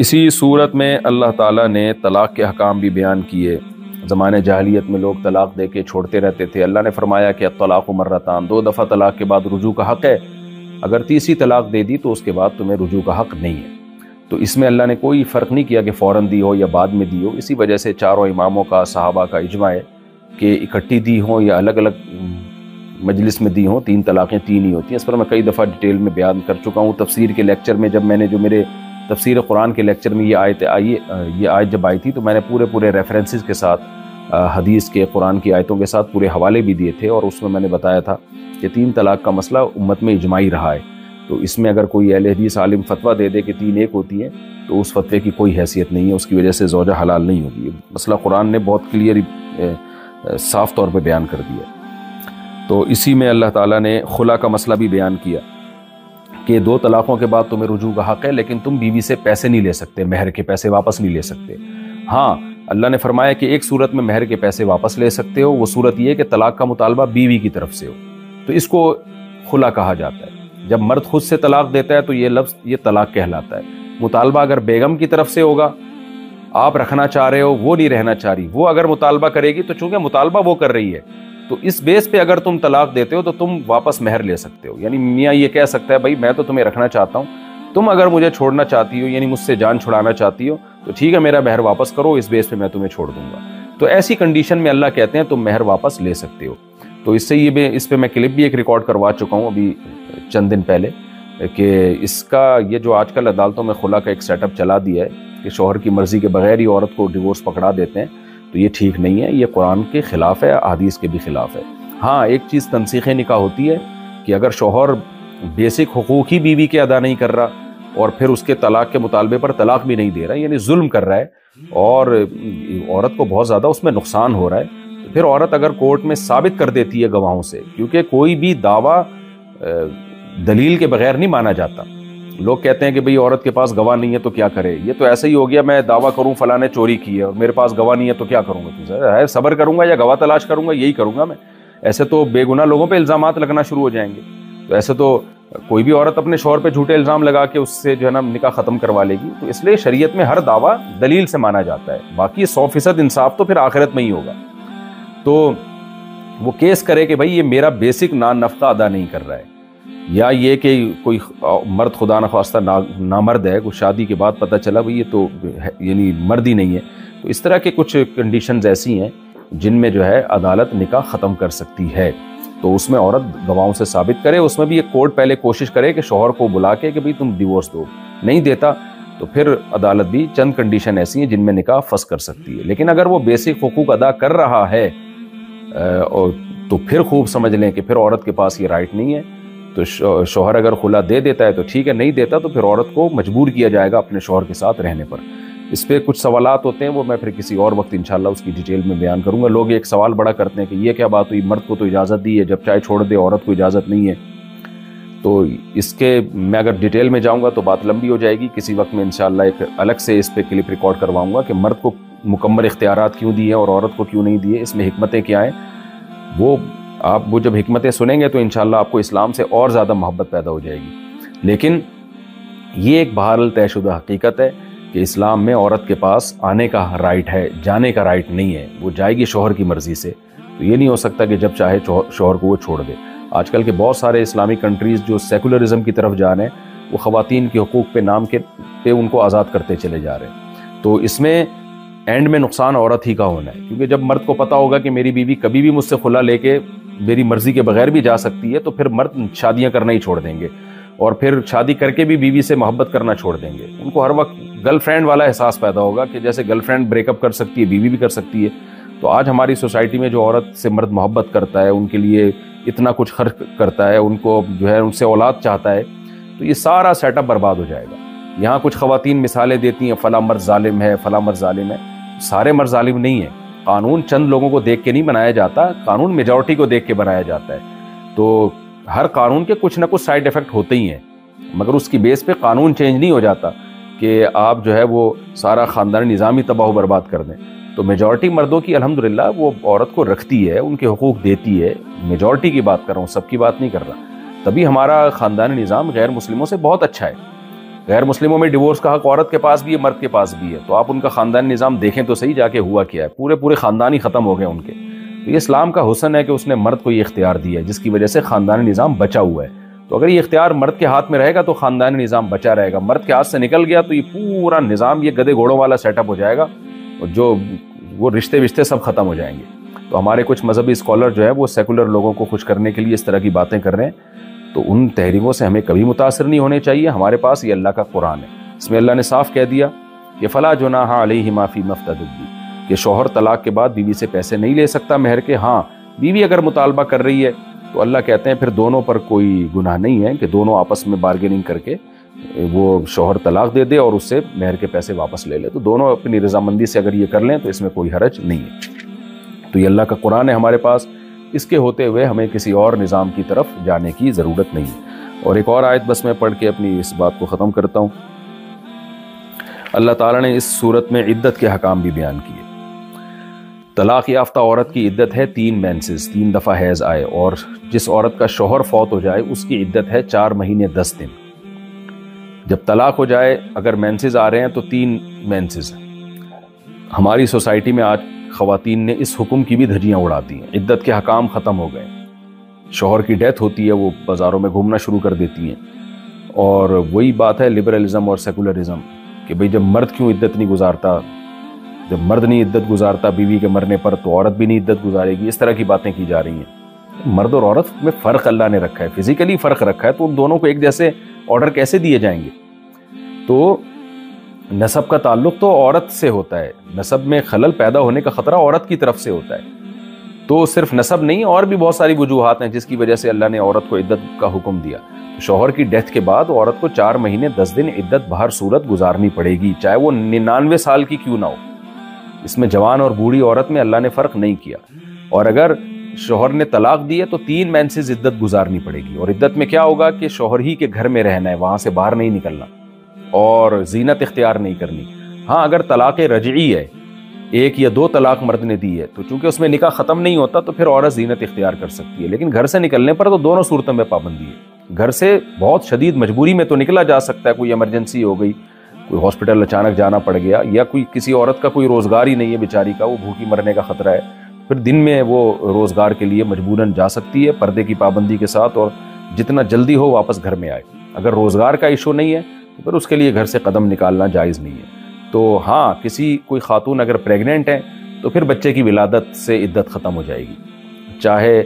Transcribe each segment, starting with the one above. इसी सूरत में अल्लाह ताला ने तलाक़ के अहकाम भी बयान किए। ज़माने जाहिलियत में लोग तलाक़ दे के छोड़ते रहते थे। अल्लाह ने फरमाया कि तलाक़ मर्रतान, दो दफ़ा तलाक़ के बाद रुजू का हक़ है, अगर तीसरी तलाक़ दे दी तो उसके बाद तुम्हें रुजू का हक़ नहीं है। तो इसमें अल्लाह ने कोई फ़र्क नहीं किया कि फ़ौरन दी हो या बाद में दी हो। इसी वजह से चारों इमामों का, सहाबा का इजमा है कि इकट्ठी दी हो या अलग अलग मजलिस में दी हो, तीन तलाक़ें तीन ही होती हैं। इस पर मैं कई दफ़ा डिटेल में बयान कर चुका हूँ। तफसीर के लेक्चर में जब मैंने, जो मेरे तफसीर कुरान के लेक्चर में ये आयत जब आई थी तो मैंने पूरे पूरे रेफरेंसेस के साथ हदीस के, कुरान की आयतों के साथ पूरे हवाले भी दिए थे, और उसमें मैंने बताया था कि तीन तलाक़ का मसला उम्मत में इजमाई रहा है। तो इसमें अगर कोई अहले हदीस आलिम फतवा दे दे कि तीन एक होती है तो उस फतवे की कोई हैसियत नहीं है, उसकी वजह से ज़ौजा हलाल नहीं होगी। मसला कुरान ने बहुत क्लियर साफ़ तौर पर बयान कर दिया। तो इसी में अल्लाह ताला ने खुला का मसला भी बयान किया कि दो तलाक़ों के बाद तुम्हें रुजू का हक़ है, लेकिन तुम बीवी से पैसे नहीं ले सकते, महर के पैसे वापस नहीं ले सकते। हाँ, अल्लाह ने फरमाया कि एक सूरत में महर के पैसे वापस ले सकते हो, वो सूरत ये कि तलाक़ का मुतालबा बीवी की तरफ से हो, तो इसको खुला कहा जाता है। जब मर्द ख़ुद से तलाक़ देता है तो ये लफ्ज़, ये तलाक़ कहलाता है। मुतालबा अगर बेगम की तरफ से होगा, आप रखना चाह रहे हो, वो नहीं रहना चाह रही, वो अगर मुतालबा करेगी तो चूँकि मुतालबा वो कर रही है, तो इस बेस पे अगर तुम तलाक़ देते हो तो तुम वापस महर ले सकते हो। यानी मियाँ ये कह सकता है, भाई मैं तो तुम्हें रखना चाहता हूँ, तुम अगर मुझे छोड़ना चाहती हो, यानी मुझसे जान छुड़ाना चाहती हो तो ठीक है, मेरा महर वापस करो, इस बेस पे मैं तुम्हें छोड़ दूँगा। तो ऐसी कंडीशन में अल्लाह कहते हैं तुम महर वापस ले सकते हो। तो इससे ये, इस पर मैं क्लिप भी एक रिकॉर्ड करवा चुका हूँ अभी चंद दिन पहले, कि इसका ये जो आजकल अदालतों में खुला का एक सेटअप चला दिया है कि शौहर की मर्ज़ी के बग़ैर ही औरत को डिवोर्स पकड़ा देते हैं, तो ये ठीक नहीं है, ये कुरान के ख़िलाफ़ है, हदीस के भी ख़िलाफ़ है। हाँ, एक चीज़ तनसीख़ निकाह होती है कि अगर शोहर बेसिक हुकूक़ ही बीवी के अदा नहीं कर रहा और फिर उसके तलाक़ के मुतालबे पर तलाक़ भी नहीं दे रहा, यानी जुल्म कर रहा है और औरत को बहुत ज़्यादा उसमें नुकसान हो रहा है, तो फिर औरत अगर कोर्ट में साबित कर देती है गवाहों से, क्योंकि कोई भी दावा दलील के बग़ैर नहीं माना जाता। लोग कहते हैं कि भाई औरत के पास गवाह नहीं है तो क्या करे, ये तो ऐसा ही हो गया, मैं दावा करूं फलां ने चोरी की है और मेरे पास गवाह नहीं है तो क्या करूंगा, तुझे सब्र करूंगा या गवाह तलाश करूंगा, यही करूंगा मैं। ऐसे तो बेगुनाह लोगों पे इल्ज़ामात लगना शुरू हो जाएंगे। तो ऐसे तो कोई भी औरत अपने शौहर पे झूठे इल्ज़ाम लगा के उससे जो है ना निकाह ख़त्म करवा लेगी। तो इसलिए शरीयत में हर दावा दलील से माना जाता है, बाकी 100% इंसाफ तो फिर आखिरत में ही होगा। तो वो केस करे कि भाई ये मेरा बेसिक नानफ़क़ा अदा नहीं कर रहा है, या ये कि कोई मर्द खुदा न ख्वास्ता नामर्द है, कुछ शादी के बाद पता चला भाई ये तो यानी मर्द ही नहीं है। तो इस तरह के कुछ कंडीशंस ऐसी हैं जिनमें जो है अदालत निकाह ख़त्म कर सकती है। तो उसमें औरत गवाहों से साबित करे, उसमें भी ये कोर्ट पहले कोशिश करे कि शोहर को बुला के कि भाई तुम डिवोर्स दो, नहीं देता तो फिर अदालत भी चंद कंडीशन ऐसी हैं जिनमें निकाह फंस कर सकती है। लेकिन अगर वो बेसिक हुकूक अदा कर रहा है तो फिर खूब समझ लें कि फिर औरत के पास ये राइट नहीं है। तो शोहर अगर खुला दे देता है तो ठीक है, नहीं देता तो फिर औरत को मजबूर किया जाएगा अपने शोहर के साथ रहने पर। इस पर कुछ सवालात होते हैं, वो मैं फिर किसी और वक्त इंशाल्लाह उसकी डिटेल में बयान करूँगा। लोग एक सवाल बड़ा करते हैं कि ये क्या बात हुई, मर्द को तो इजाज़त दी है, जब चाहे छोड़ दे, औरत को इजाज़त नहीं है। तो इसके मैं अगर डिटेल में जाऊँगा तो बात लंबी हो जाएगी, किसी वक्त मैं इंशाल्लाह एक अलग से इस पर क्लिप रिकॉर्ड करवाऊँगा कि मर्द को मुकम्मल इख्तियारात क्यों दिए और औरत को क्यों नहीं दिए, इसमें हिकमतें क्या हैं। वो जब हिकमतें सुनेंगे तो इंशाल्लाह आपको इस्लाम से और ज़्यादा मोहब्बत पैदा हो जाएगी। लेकिन ये एक बहरहाल तयशुदा हकीकत है कि इस्लाम में औरत के पास आने का राइट है, जाने का राइट नहीं है। वो जाएगी शोहर की मर्ज़ी से, तो ये नहीं हो सकता कि जब चाहे शोहर को वो छोड़ दे। आजकल के बहुत सारे इस्लामिक कंट्रीज़ जो सेकुलरिज़म की तरफ जा रहे हैं, वो ख़वातीन के हकूक़ पे नाम के पे उनको आज़ाद करते चले जा रहे हैं। तो इसमें एंड में नुकसान औरत ही का होना है, क्योंकि जब मर्द को पता होगा कि मेरी बीवी कभी भी मुझसे खुला लेके मेरी मर्ज़ी के बगैर भी जा सकती है, तो फिर मर्द शादियां करना ही छोड़ देंगे और फिर शादी करके भी बीवी से मोहब्बत करना छोड़ देंगे। उनको हर वक्त गर्लफ्रेंड वाला एहसास पैदा होगा कि जैसे गर्लफ्रेंड ब्रेकअप कर सकती है, बीवी भी कर सकती है। तो आज हमारी सोसाइटी में जो औरत से मर्द मोहब्बत करता है, उनके लिए इतना कुछ खर्च करता है, उनको जो है उनसे औलाद चाहता है, तो ये सारा सेटअप बर्बाद हो जाएगा। यहाँ कुछ ख़वातीन मिसालें देती हैं, फ़लां मर्द ज़ालिम है, फ़लां मर्द ज़ालिम है। सारे मर्द ज़ालिम नहीं है। कानून चंद लोगों को देख के नहीं बनाया जाता, कानून मेजॉरिटी को देख के बनाया जाता है। तो हर कानून के कुछ ना कुछ साइड इफ़ेक्ट होते ही हैं, मगर उसकी बेस पे कानून चेंज नहीं हो जाता कि आप जो है वो सारा ख़ानदानी निज़ाम ही तबाह बर्बाद कर दें। तो मेजॉरिटी मर्दों की अल्हम्दुलिल्लाह वो औरत को रखती है, उनके हकूक़ देती है। मेजॉरिटी की बात कर रहा हूँ, सबकी बात नहीं कर रहा। तभी हमारा ख़ानदानी निज़ाम गैर मुस्लिमों से बहुत अच्छा है। गैर मुस्लिमों में डिवोर्स का हक औरत के पास भी है, मर्द के पास भी है। तो आप उनका ख़ानदानी निज़ाम देखें तो सही जाके हुआ क्या है, पूरे पूरे ख़ानदान ही ख़त्म हो गए उनके। तो ये इस्लाम का हुसन है कि उसने मर्द को ये इख्तियार दिया है, जिसकी वजह से ख़ानदानी निज़ाम बचा हुआ है। तो अगर ये इख्तियार मर्द के हाथ में रहेगा तो ख़ानदानी निज़ाम बचा रहेगा, मर्द के हाथ से निकल गया तो ये पूरा निज़ाम, ये गधे घोड़ों वाला सेटअप हो जाएगा और जो वो रिश्ते विश्ते सब ख़त्म हो जाएंगे। तो हमारे कुछ मजहबी स्कॉलर जो है वो सेकुलर लोगों को खुश करने के लिए इस तरह की बातें कर रहे हैं, तो उन तहरीकों से हमें कभी मुतासर नहीं होने चाहिए। हमारे पास ये अल्लाह का कुरान है, इसमें अल्लाह ने साफ कह दिया कि फ़ला जुनाहा अलैहि माफ़ी मफ्तदुब्बी, कि शोहर तलाक के बाद बीवी से पैसे नहीं ले सकता महर के। हाँ, बीवी अगर मुतालबा कर रही है तो अल्लाह कहते हैं फिर दोनों पर कोई गुनाह नहीं है कि दोनों आपस में बारगेनिंग करके वो शोहर तलाक दे दे और उससे महर के पैसे वापस ले ले। तो दोनों अपनी रजामंदी से अगर ये कर लें तो इसमें कोई हरज नहीं है। तो ये अल्लाह का कुरान है हमारे पास, इसके होते हुए हमें किसी और निज़ाम की तरफ जाने की ज़रूरत नहीं है। और एक और आयत बस मैं पढ़ के अपनी इस बात को ख़त्म करता हूँ। अल्लाह ताला ने इस सूरत में इद्दत के हकाम भी बयान किए। तलाक़ याफ्ता औरत की इद्दत है 3 मेंसेस, 3 दफ़ा हैज़ आए, और जिस औरत का शोहर फौत हो जाए उसकी इद्दत है 4 महीने 10 दिन। जब तलाक़ हो जाए, अगर मेंसेस आ रहे हैं तो 3 मेंसेस। हमारी सोसाइटी में आज ख़वातीन ने इस हुक्म की भी धज्जियाँ उड़ा दी हैं, इद्दत के हकाम ख़त्म हो गए। शोहर की डेथ होती है, वो बाज़ारों में घूमना शुरू कर देती हैं। और वही बात है लिबरलिज़म और सेकुलरिज़म कि भाई जब मर्द क्यों इद्दत नहीं गुजारता, जब मर्द नहीं इद्दत गुजारता बीवी के मरने पर तो औरत भी नहीं इद्दत गुजारेगी, इस तरह की बातें की जा रही हैं। मर्द और औरत में फ़र्क अल्लाह ने रखा है, फिज़िकली फ़र्क रखा है, तो उन दोनों को एक जैसे ऑर्डर कैसे दिए जाएंगे। तो नसब का ताल्लुक तो औरत से होता है, नसब में खलल पैदा होने का ख़तरा औरत की तरफ से होता है। तो सिर्फ नसब नहीं, और भी बहुत सारी वजूहात हैं जिसकी वजह से अल्लाह ने औरत को इद्दत का हुक्म दिया। तो शोहर की डेथ के बाद औरत को 4 महीने 10 दिन इद्दत बाहर सूरत गुजारनी पड़ेगी, चाहे वो 99 साल की क्यों ना हो। इसमें जवान और बूढ़ी औरत में अल्लाह ने फ़र्क नहीं किया। और अगर शोहर ने तलाक दी है तो 3 मेंसेस इद्दत गुजारनी पड़ेगी। और इद्दत में क्या होगा कि शोहर ही के घर में रहना है, वहाँ से बाहर नहीं निकलना और जीनत इख्तियार नहीं करनी। हाँ, अगर तलाक रजई है, 1 या 2 तलाक मर्द ने दी है, तो चूंकि उसमें निकाह ख़त्म नहीं होता तो फिर औरत जीनत इख्तियार कर सकती है। लेकिन घर से निकलने पर तो दोनों सूरतों में पाबंदी है। घर से बहुत शदीद मजबूरी में तो निकला जा सकता है, कोई इमरजेंसी हो गई, कोई हॉस्पिटल अचानक जाना पड़ गया, या कोई किसी औरत का कोई रोज़गार ही नहीं है बेचारी का, वो भूखी मरने का ख़तरा है, फिर दिन में वो रोज़गार के लिए मजबूरन जा सकती है पर्दे की पाबंदी के साथ, और जितना जल्दी हो वापस घर में आए। अगर रोज़गार का इशू नहीं है तो फिर उसके लिए घर से कदम निकालना जायज़ नहीं है। तो हाँ, किसी कोई खातून अगर प्रेग्नेंट है तो फिर बच्चे की विलादत से इद्दत ख़त्म हो जाएगी, चाहे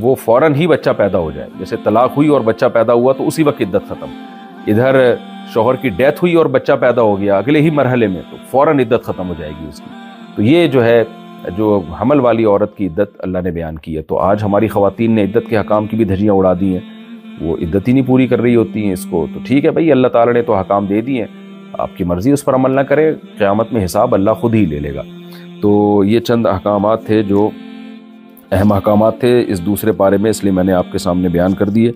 वो फ़ौरन ही बच्चा पैदा हो जाए। जैसे तलाक हुई और बच्चा पैदा हुआ तो उसी वक्त इद्दत ख़त्म। इधर शोहर की डेथ हुई और बच्चा पैदा हो गया अगले ही मरहले में, तो फ़ौरन इद्दत ख़त्म हो जाएगी उसकी। तो ये जो है, जो हमल वाली औरत की इद्दत अल्लाह ने बयान की है। तो आज हमारी ख़वातीन ने इद्दत के हकाम की भी धज्जियाँ उड़ा दी हैं, वो इद्दत ही नहीं पूरी कर रही होती हैं इसको। तो ठीक है भाई, अल्लाह ताला ने तो हकाम दे दिए, आपकी मर्ज़ी उस पर अमल ना करें, क़यामत में हिसाब अल्लाह ख़ुद ही ले लेगा। तो ये चंद अहकामात थे जो अहम अहकामात थे इस दूसरे पारे में, इसलिए मैंने आपके सामने बयान कर दिए।